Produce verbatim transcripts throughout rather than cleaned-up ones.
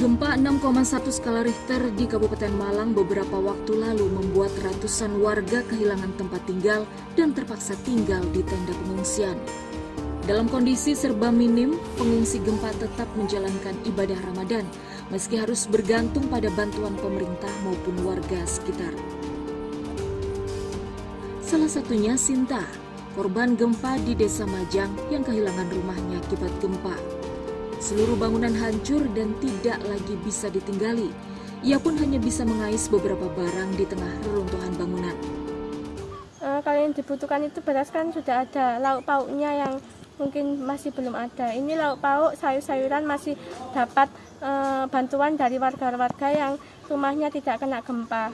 Gempa enam koma satu skala Richter di Kabupaten Malang beberapa waktu lalu membuat ratusan warga kehilangan tempat tinggal dan terpaksa tinggal di tenda pengungsian. Dalam kondisi serba minim, pengungsi gempa tetap menjalankan ibadah Ramadan, meski harus bergantung pada bantuan pemerintah maupun warga sekitar. Salah satunya Sinta, korban gempa di Desa Majang yang kehilangan rumahnya akibat gempa. Seluruh bangunan hancur dan tidak lagi bisa ditinggali. Ia pun hanya bisa mengais beberapa barang di tengah reruntuhan bangunan. Uh, kalau yang dibutuhkan itu beras kan sudah ada, lauk pauknya yang mungkin masih belum ada. Ini lauk pauk, sayur-sayuran masih dapat uh, bantuan dari warga-warga yang rumahnya tidak kena gempa.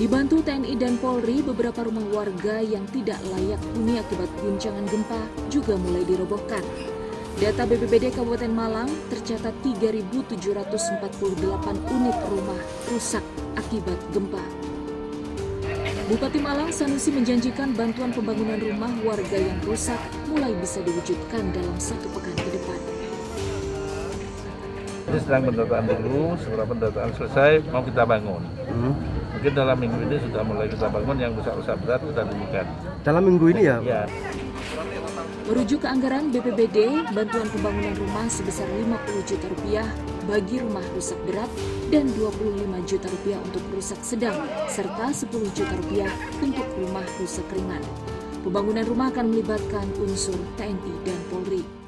Dibantu T N I dan Polri, beberapa rumah warga yang tidak layak huni akibat guncangan gempa juga mulai dirobohkan. Data B P B D Kabupaten Malang tercatat tiga ribu tujuh ratus empat puluh delapan unit rumah rusak akibat gempa. Bupati Malang Sanusi menjanjikan bantuan pembangunan rumah warga yang rusak mulai bisa diwujudkan dalam satu pekan ke depan. Ini sedang pendataan dulu, setelah pendataan selesai mau kita bangun. Hmm. Mungkin dalam minggu ini sudah mulai kita bangun yang rusak-rusak berat sudah demikian. Dalam minggu ini ya? Ya. Merujuk ke anggaran B P B D, bantuan pembangunan rumah sebesar lima puluh juta rupiah bagi rumah rusak berat dan dua puluh lima juta rupiah untuk rusak sedang, serta sepuluh juta rupiah untuk rumah rusak ringan. Pembangunan rumah akan melibatkan unsur T N I dan Polri.